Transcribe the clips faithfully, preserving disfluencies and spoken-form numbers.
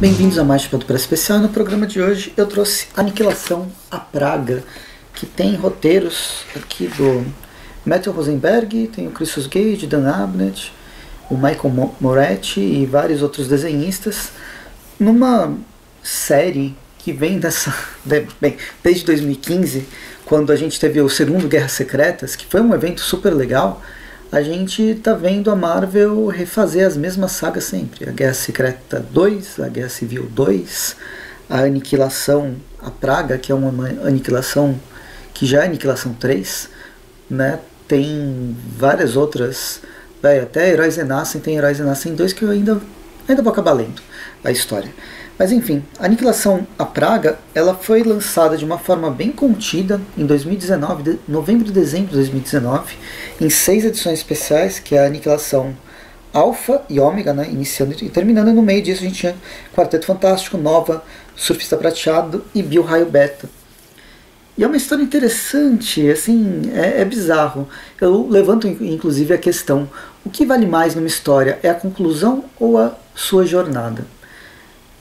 Bem-vindos a mais Chapéu do Presto especial. No programa de hoje eu trouxe Aniquilação, a Praga, que tem roteiros aqui do Matthew Rosenberg, tem o Christos Gage, Dan Abnett, o Michael Moretti e vários outros desenhistas, numa série que vem dessa, bem, desde dois mil e quinze, quando a gente teve o segundo Guerra Secretas, que foi um evento super legal. A gente está vendo a Marvel refazer as mesmas sagas sempre. A Guerra Secreta dois, a Guerra Civil dois, a Aniquilação, a Praga, que é uma aniquilação que já é Aniquilação três, né? Tem várias outras, véio, até Heróis Renascem, tem Heróis Renascem dois, que eu ainda, ainda vou acabar lendo a história. Mas enfim, a Aniquilação, a Praga, ela foi lançada de uma forma bem contida em dois mil e dezenove, de novembro e dezembro de dois mil e dezenove, em seis edições especiais, que é a Aniquilação Alfa e Ômega, né, iniciando e terminando. No meio disso a gente tinha Quarteto Fantástico, Nova, Surfista Prateado e Bill Raio Beta. E é uma história interessante, assim, é, é bizarro. Eu levanto inclusive a questão, o que vale mais numa história, é a conclusão ou a sua jornada?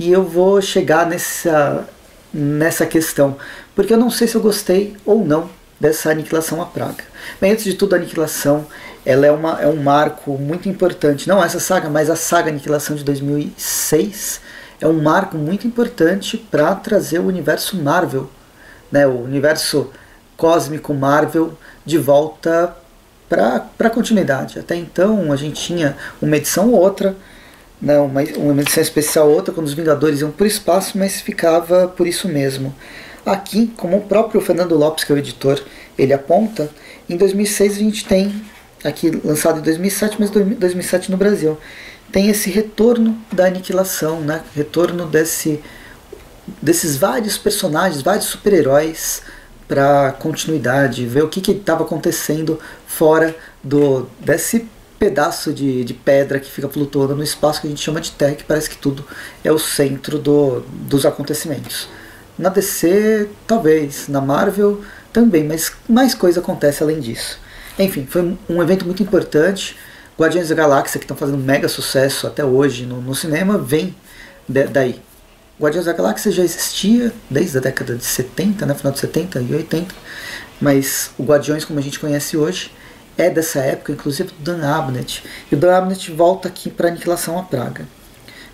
E eu vou chegar nessa, nessa questão, porque eu não sei se eu gostei ou não dessa Aniquilação à Praga. Bem, antes de tudo, a Aniquilação ela é, uma, é um marco muito importante. Não essa saga, mas a saga Aniquilação de dois mil e seis é um marco muito importante para trazer o universo Marvel, né, o universo cósmico Marvel, de volta para a continuidade. Até então a gente tinha uma edição ou outra, Não, uma, uma edição especial outra, quando os Vingadores iam para o espaço, mas ficava por isso mesmo. Aqui, como o próprio Fernando Lopes, que é o editor, ele aponta, em dois mil e seis a gente tem, aqui lançado em dois mil e sete, mas dois mil e sete no Brasil, tem esse retorno da Aniquilação, né? Retorno desse, desses vários personagens, vários super-heróis, para continuidade, ver o que estava acontecendo fora do, desse pedaço de, de pedra que fica flutuando no espaço, que a gente chama de Terra, que parece que tudo é o centro do, dos acontecimentos. Na D C, talvez, na Marvel também, mas mais coisa acontece além disso. Enfim, foi um evento muito importante. Guardiões da Galáxia, que estão fazendo mega sucesso até hoje no, no cinema, vem de, daí. Guardiões da Galáxia já existia desde a década de setenta, né, final de setenta e oitenta, mas o Guardiões, como a gente conhece hoje, é dessa época, inclusive do Dan Abnett. E o Dan Abnett volta aqui para Aniquilação à Praga.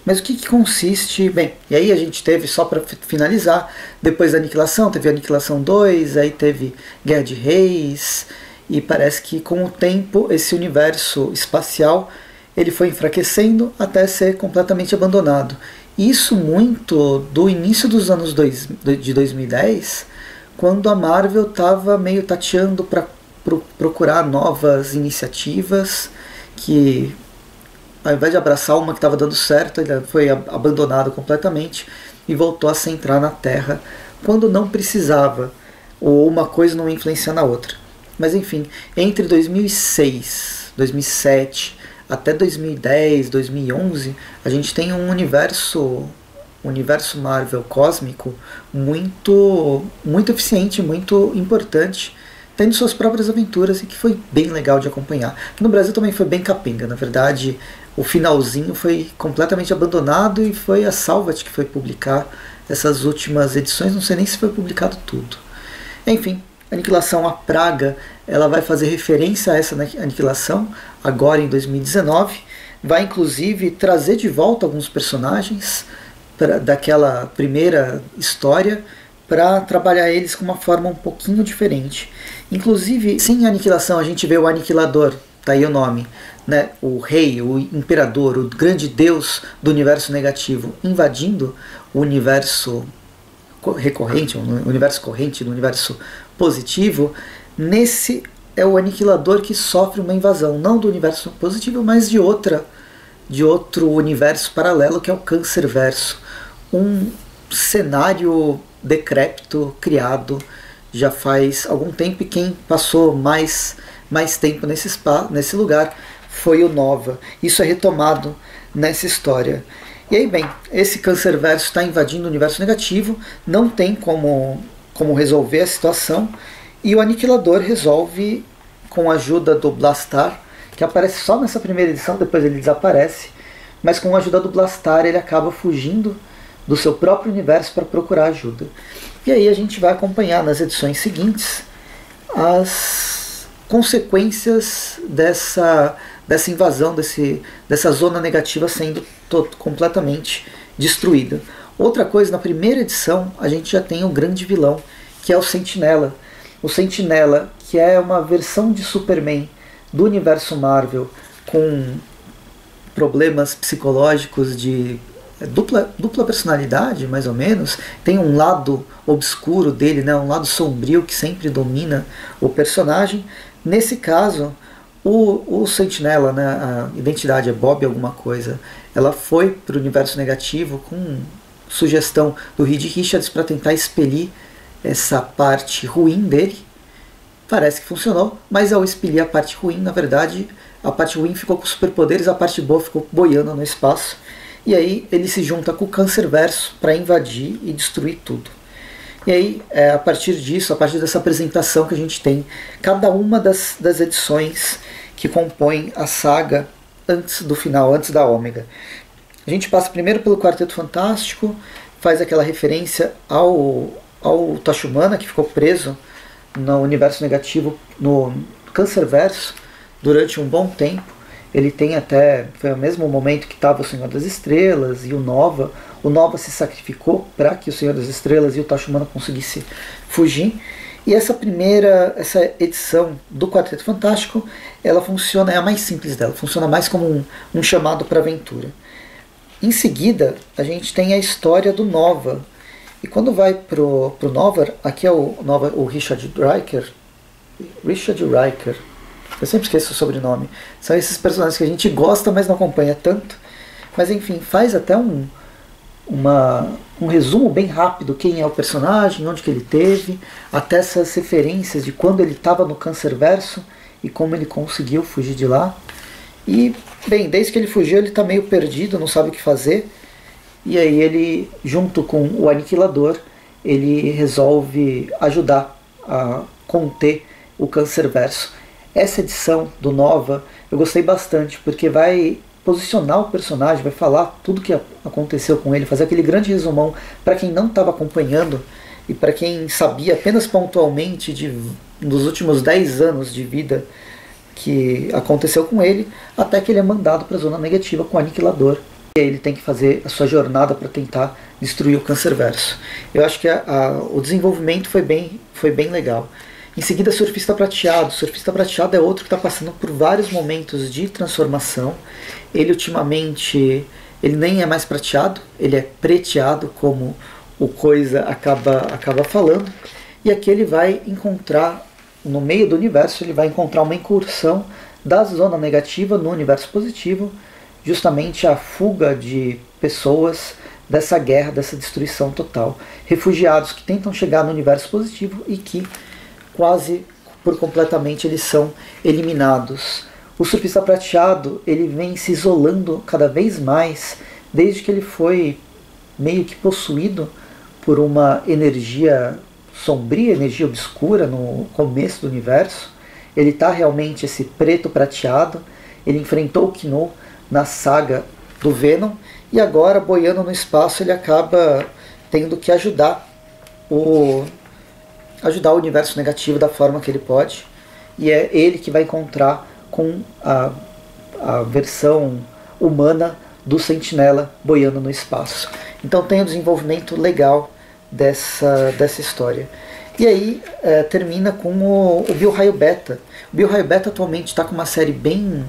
Mas o que, que consiste... Bem, e aí a gente teve, só para finalizar, depois da Aniquilação, teve a Aniquilação dois, aí teve Guerra de Reis, e parece que com o tempo esse universo espacial ele foi enfraquecendo até ser completamente abandonado. Isso muito do início dos anos dois, de dois mil e dez, quando a Marvel estava meio tateando para procurar novas iniciativas, que ao invés de abraçar uma que estava dando certo, ela foi abandonada completamente e voltou a centrar na Terra quando não precisava, ou uma coisa não influencia na outra. Mas enfim, entre dois mil e seis, dois mil e sete até dois mil e dez, dois mil e onze, a gente tem um universo universo Marvel cósmico muito muito eficiente, muito importante, tendo suas próprias aventuras, e que foi bem legal de acompanhar. No Brasil também foi bem capenga, na verdade o finalzinho foi completamente abandonado, e foi a Salvat que foi publicar essas últimas edições, não sei nem se foi publicado tudo. Enfim, a Aniquilação, a Praga, ela vai fazer referência a essa Aniquilação, agora em dois mil e dezenove, vai inclusive trazer de volta alguns personagens pra, daquela primeira história, para trabalhar eles com uma forma um pouquinho diferente. Inclusive, sim, a Aniquilação a gente vê o Aniquilador, tá aí o nome, né? O rei, o imperador, o grande deus do universo negativo, invadindo o universo recorrente, o universo corrente, do universo positivo. Nesse é o Aniquilador que sofre uma invasão, não do universo positivo, mas de outra, de outro universo paralelo, que é o Câncerverso, um cenário decrépito, criado já faz algum tempo, e quem passou mais, mais tempo nesse, spa, nesse lugar foi o Nova. Isso é retomado nessa história. E aí, bem, esse Câncerverso está invadindo o universo negativo, não tem como, como resolver a situação, e o Aniquilador resolve com a ajuda do Blastar, que aparece só nessa primeira edição, depois ele desaparece, mas com a ajuda do Blastar ele acaba fugindo do seu próprio universo para procurar ajuda. E aí a gente vai acompanhar nas edições seguintes as consequências dessa, dessa invasão, desse, dessa zona negativa sendo todo, completamente destruída. Outra coisa, na primeira edição a gente já tem um grande vilão, que é o Sentinela. O Sentinela, que é uma versão de Superman do universo Marvel, com problemas psicológicos de dupla, dupla personalidade, mais ou menos. Tem um lado obscuro dele, né? Um lado sombrio que sempre domina o personagem. Nesse caso, o, o Sentinela, né? A identidade é Bob alguma coisa, ela foi para o universo negativo com sugestão do Reed Richards para tentar expelir essa parte ruim dele. Parece que funcionou, mas ao expelir a parte ruim, na verdade, a parte ruim ficou com superpoderes, a parte boa ficou boiando no espaço. E aí ele se junta com o Câncerverso para invadir e destruir tudo. E aí, é, a partir disso, a partir dessa apresentação que a gente tem, cada uma das, das edições que compõem a saga antes do final, antes da Ômega. A gente passa primeiro pelo Quarteto Fantástico, faz aquela referência ao, ao Tachumana, que ficou preso no universo negativo, no Câncerverso, durante um bom tempo. Ele tem até, foi ao mesmo momento que estava o Senhor das Estrelas e o Nova. O Nova se sacrificou para que o Senhor das Estrelas e o Tachumana conseguissem fugir. E essa primeira, essa edição do Quarteto Fantástico, ela funciona, é a mais simples dela, funciona mais como um, um chamado para aventura. Em seguida, a gente tem a história do Nova. E quando vai pro, pro Nova, aqui é o Nova, o Richard Rider, Richard Rider, eu sempre esqueço o sobrenome, são esses personagens que a gente gosta, mas não acompanha tanto, mas enfim, faz até um, uma, um resumo bem rápido, quem é o personagem, onde que ele teve, até essas referências de quando ele estava no Câncerverso e como ele conseguiu fugir de lá, e bem, desde que ele fugiu ele está meio perdido, não sabe o que fazer. E aí ele, junto com o Aniquilador, ele resolve ajudar a conter o Câncerverso. Essa edição do Nova eu gostei bastante, porque vai posicionar o personagem, vai falar tudo que aconteceu com ele, fazer aquele grande resumão para quem não estava acompanhando e para quem sabia apenas pontualmente de, dos últimos dez anos de vida que aconteceu com ele, até que ele é mandado para a zona negativa com o Aniquilador. E aí ele tem que fazer a sua jornada para tentar destruir o Câncerverso. Eu acho que a, a, o desenvolvimento foi bem, foi bem legal. Em seguida, Surfista Prateado. Surfista Prateado é outro que está passando por vários momentos de transformação. Ele ultimamente, ele nem é mais prateado, ele é preteado, como o Coisa acaba, acaba falando. E aqui ele vai encontrar, no meio do universo, ele vai encontrar uma incursão da zona negativa no universo positivo, justamente a fuga de pessoas dessa guerra, dessa destruição total. Refugiados que tentam chegar no universo positivo e que quase por completamente eles são eliminados. O Surfista Prateado, ele vem se isolando cada vez mais, desde que ele foi meio que possuído por uma energia sombria, energia obscura no começo do universo. Ele está realmente esse preto prateado, ele enfrentou o Knull na saga do Venom, e agora, boiando no espaço, ele acaba tendo que ajudar o, ajudar o universo negativo da forma que ele pode, e é ele que vai encontrar com a, a versão humana do Sentinela boiando no espaço. Então tem um desenvolvimento legal dessa, dessa história. E aí é, termina com o, o Bio-Raio Beta. O Bio-Raio Beta atualmente está com uma série bem...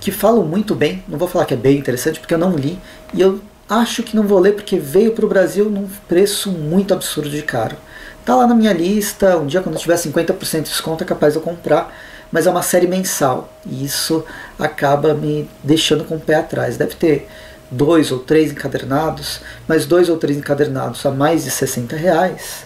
que falam muito bem, não vou falar que é bem interessante porque eu não li, e eu acho que não vou ler porque veio para o Brasil num preço muito absurdo de caro. Tá lá na minha lista, um dia quando eu tiver cinquenta por cento de desconto é capaz de eu comprar, mas é uma série mensal, e isso acaba me deixando com o pé atrás. Deve ter dois ou três encadernados, mas dois ou três encadernados a mais de sessenta reais,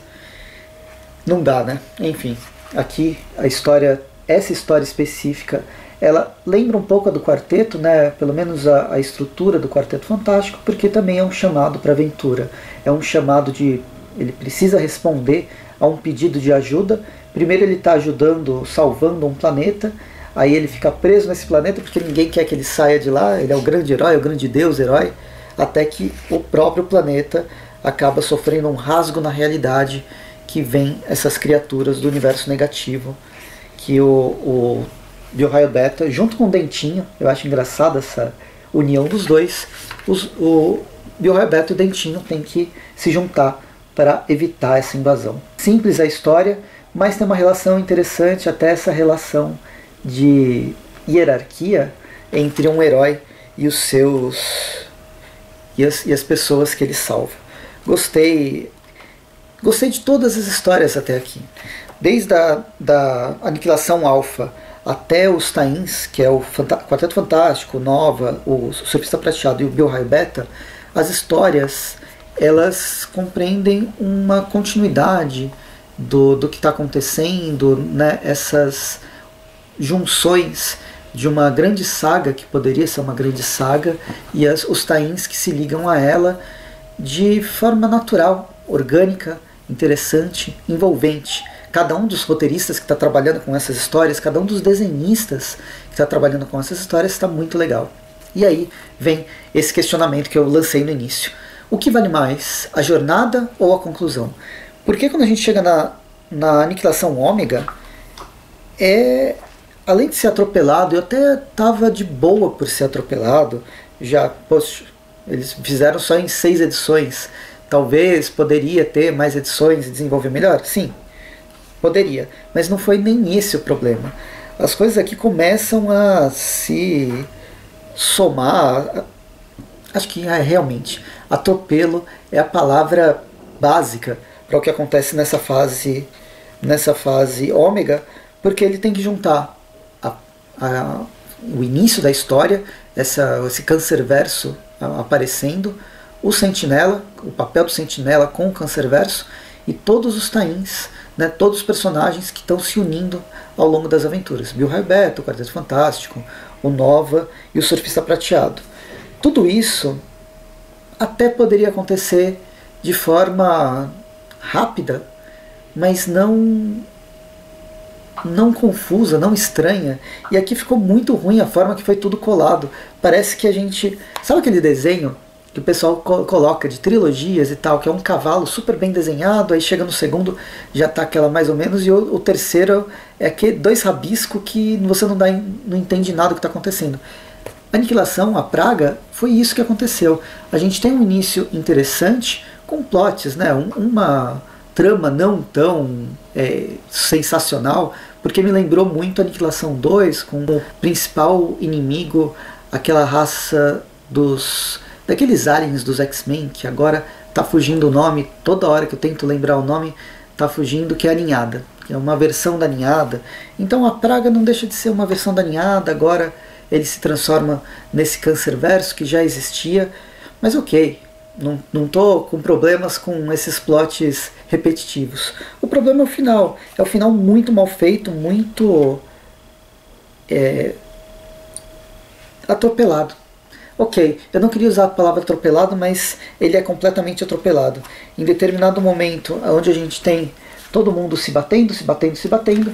não dá, né? Enfim, aqui a história, essa história específica, ela lembra um pouco a do Quarteto, né? Pelo menos a, a estrutura do Quarteto Fantástico, porque também é um chamado para aventura. É um chamado de... ele precisa responder a um pedido de ajuda. Primeiro ele está ajudando, salvando um planeta, aí ele fica preso nesse planeta porque ninguém quer que ele saia de lá, ele é o grande herói, o grande deus herói. até que o próprio planeta acaba sofrendo um rasgo na realidade que vem essas criaturas do universo negativo, que o, o Bio-Raio Beta, junto com o Dentinho, eu acho engraçada essa união dos dois, os, o Bio-Raio Beta e o Dentinho tem que se juntar para evitar essa invasão. Simples a história, mas tem uma relação interessante, até essa relação de hierarquia entre um herói e os seus e as, e as pessoas que ele salva. Gostei, gostei de todas as histórias até aqui, desde a da Aniquilação Alpha até os Tains, que é o Fanta Quarteto Fantástico, Nova, o Surfista Prateado e o Bio-Raio Beta. As histórias elas compreendem uma continuidade do, do que está acontecendo, né? Essas junções de uma grande saga, que poderia ser uma grande saga, e as, os Tains que se ligam a ela de forma natural, orgânica, interessante, envolvente. Cada um dos roteiristas que está trabalhando com essas histórias, cada um dos desenhistas que está trabalhando com essas histórias está muito legal. E aí vem esse questionamento que eu lancei no início. O que vale mais, a jornada ou a conclusão? Porque quando a gente chega na, na Aniquilação Ômega, é... além de ser atropelado, eu até estava de boa por ser atropelado, já, poxa, eles fizeram só em seis edições, talvez poderia ter mais edições e desenvolver melhor? Sim, poderia, mas não foi nem esse o problema. As coisas aqui começam a se somar, acho que é, realmente, atropelo é a palavra básica para o que acontece nessa fase, nessa fase ômega, porque ele tem que juntar A, o início da história, essa, esse Câncerverso aparecendo, o Sentinela, o papel do Sentinela com o Câncerverso e todos os Tains, né, todos os personagens que estão se unindo ao longo das aventuras. Bio-Raio Beta, o Quarteto Fantástico, o Nova e o Surfista Prateado. Tudo isso até poderia acontecer de forma rápida, mas não... não confusa, não estranha, e aqui ficou muito ruim a forma que foi tudo colado. Parece que a gente... sabe aquele desenho que o pessoal co coloca de trilogias e tal, que é um cavalo super bem desenhado, aí chega no segundo, já tá aquela mais ou menos, e o, o terceiro é que dois rabiscos que você não, dá, não entende nada do que está acontecendo. A Aniquilação, a Praga, foi isso que aconteceu. A gente tem um início interessante com plots, né? Um, uma... trama não tão é, sensacional, porque me lembrou muito a Aniquilação dois, com o principal inimigo, aquela raça dos... daqueles aliens dos X-Men, que agora tá fugindo o nome, toda hora que eu tento lembrar o nome, tá fugindo, que é a Linhada, que é uma versão da Linhada. Então a Praga não deixa de ser uma versão da Linhada, agora ele se transforma nesse Câncerverso que já existia, mas ok. Não, não tô com problemas com esses plots repetitivos. O problema é o final. É o final muito mal feito, muito é, atropelado. Ok, eu não queria usar a palavra atropelado, mas ele é completamente atropelado. Em determinado momento, onde a gente tem todo mundo se batendo, se batendo, se batendo,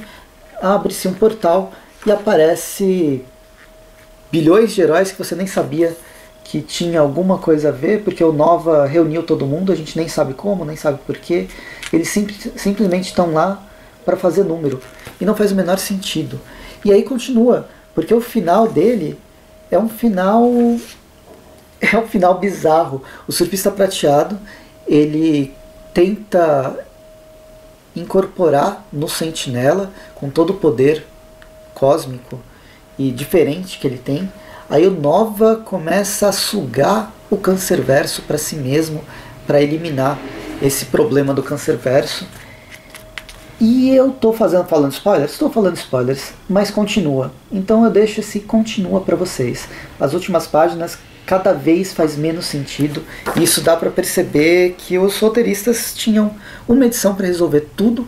abre-se um portal e aparece bilhões de heróis que você nem sabia que tinha alguma coisa a ver, porque o Nova reuniu todo mundo, a gente nem sabe como, nem sabe porquê. Eles sim, simplesmente estão lá para fazer número. E não faz o menor sentido. E aí continua, porque o final dele é um final... é um final bizarro. O Surfista Prateado, ele tenta incorporar no Sentinela, com todo o poder cósmico e diferente que ele tem, aí o Nova começa a sugar o Câncerverso para si mesmo, para eliminar esse problema do Câncerverso. E eu estou falando spoilers? Estou falando spoilers, mas continua. Então eu deixo esse continua para vocês. As últimas páginas cada vez faz menos sentido. E isso dá para perceber que os roteiristas tinham uma edição para resolver tudo.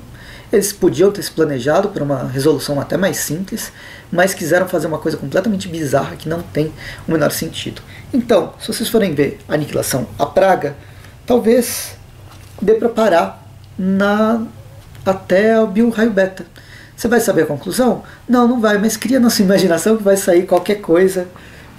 Eles podiam ter se planejado para uma resolução até mais simples, mas quiseram fazer uma coisa completamente bizarra que não tem o menor sentido. Então, se vocês forem ver a Aniquilação, a Praga, talvez dê para parar na... até o Bio-Raio Beta. Você vai saber a conclusão? Não, não vai, mas cria nossa imaginação que vai sair qualquer coisa,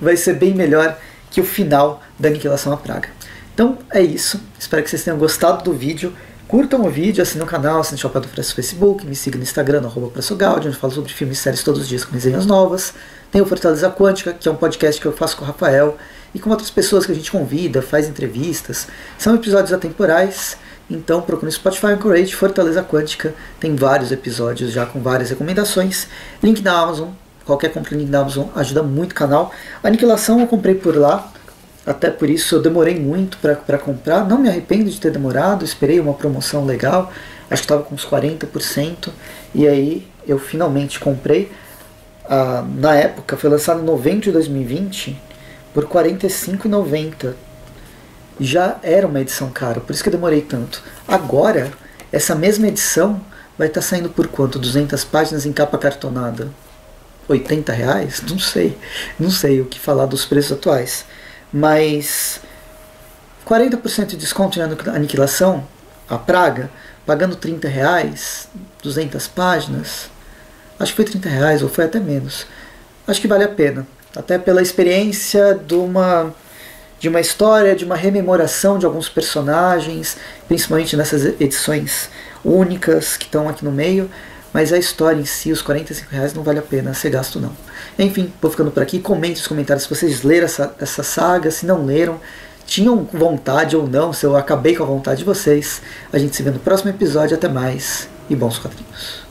vai ser bem melhor que o final da Aniquilação à Praga. Então é isso, espero que vocês tenham gostado do vídeo. Curtam o vídeo, assinem o canal, assinem o Chapéu do Presto no Facebook, me sigam no Instagram, no arroba PrestoGaudi, onde eu falo sobre filmes e séries todos os dias com resenhas novas. Tem o Fortaleza Quântica, que é um podcast que eu faço com o Rafael e com outras pessoas que a gente convida, faz entrevistas. São episódios atemporais, então procure no Spotify, Anchorage, Fortaleza Quântica. Tem vários episódios já com várias recomendações. Link na Amazon, qualquer compra link na Amazon ajuda muito o canal. A Aniquilação eu comprei por lá. Até por isso eu demorei muito para comprar, não me arrependo de ter demorado, esperei uma promoção legal, acho que estava com uns quarenta por cento, e aí eu finalmente comprei. Ah, na época foi lançado em novembro de dois mil e vinte por quarenta e cinco reais e noventa centavos, já era uma edição cara, por isso que eu demorei tanto. Agora, essa mesma edição vai estar tá saindo por quanto? duzentas páginas em capa cartonada? oitenta reais? Não sei, não sei o que falar dos preços atuais. Mas quarenta por cento de desconto na Aniquilação, a Praga, pagando trinta reais, duzentas páginas, acho que foi trinta reais ou foi até menos. Acho que vale a pena, até pela experiência de uma, de uma história, de uma rememoração de alguns personagens, principalmente nessas edições únicas que estão aqui no meio. Mas a história em si, os quarenta e cinco reais, não vale a pena ser gasto não. Enfim, vou ficando por aqui. Comente nos comentários se vocês leram essa, essa saga, se não leram, tinham vontade ou não, se eu acabei com a vontade de vocês. A gente se vê no próximo episódio, até mais e bons quadrinhos.